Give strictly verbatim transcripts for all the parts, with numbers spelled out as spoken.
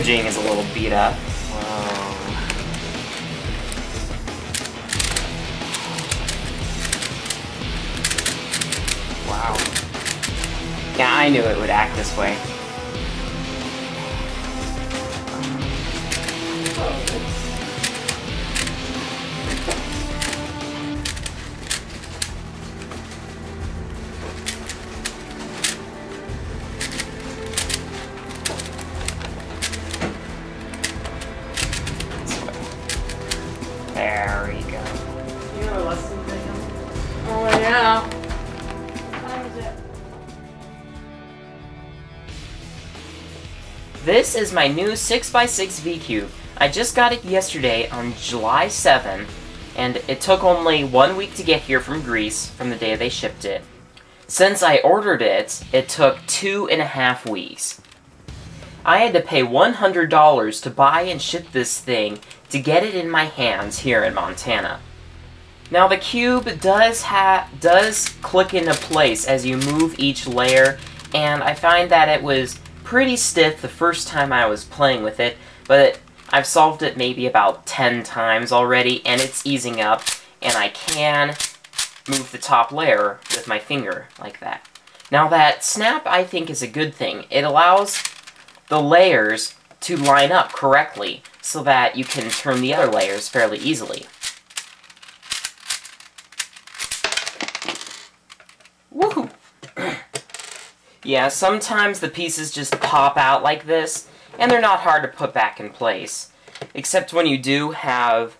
packaging is a little beat up. Whoa. Wow. Yeah, I knew it would act this way. There we go. You have a lesson thing? Oh, yeah. What time is it? This is my new six by six V-Cube. I just got it yesterday on July seventh, and it took only one week to get here from Greece from the day they shipped it. Since I ordered it, it took two and a half weeks. I had to pay one hundred dollars to buy and ship this thing to get it in my hands here in Montana. Now the cube does ha does click into place as you move each layer, and I find that it was pretty stiff the first time I was playing with it, but I've solved it maybe about ten times already, and it's easing up, and I can move the top layer with my finger like that. Now that snap I think is a good thing. It allows the layers to line up correctly so that you can turn the other layers fairly easily. Woohoo! Yeah, sometimes the pieces just pop out like this, and they're not hard to put back in place. Except when you do have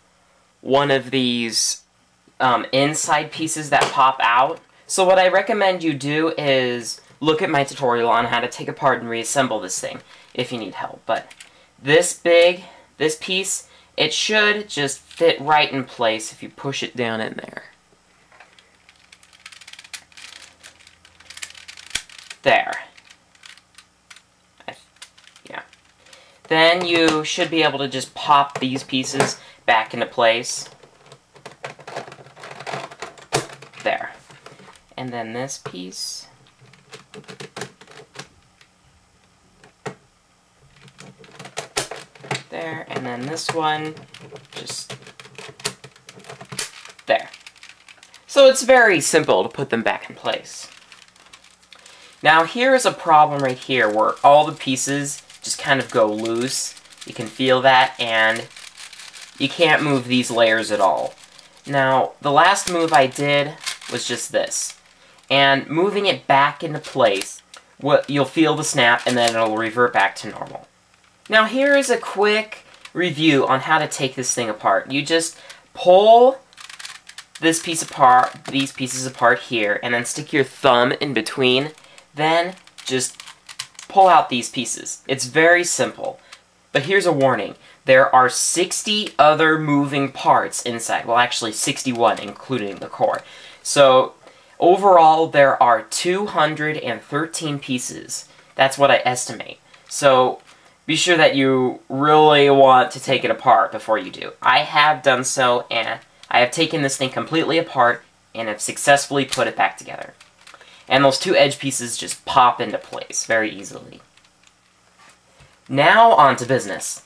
one of these um, inside pieces that pop out. So what I recommend you do is look at my tutorial on how to take apart and reassemble this thing if you need help. But this big, this piece, it should just fit right in place if you push it down in there. There. Yeah. Then you should be able to just pop these pieces back into place. There. And then this piece. There, and then this one, just there. So it's very simple to put them back in place. Now here's a problem right here where all the pieces just kind of go loose. You can feel that, and you can't move these layers at all. Now the last move I did was just this. And moving it back into place, what, you'll feel the snap, and then it'll revert back to normal. Now here is a quick review on how to take this thing apart. You just pull this piece apart, these pieces apart here, and then stick your thumb in between, then just pull out these pieces. It's very simple. But here's a warning. There are sixty other moving parts inside. Well, actually sixty-one, including the core. So overall, there are two hundred thirteen pieces. That's what I estimate. So be sure that you really want to take it apart before you do. I have done so, and I have taken this thing completely apart and have successfully put it back together. And those two edge pieces just pop into place very easily. Now on to business.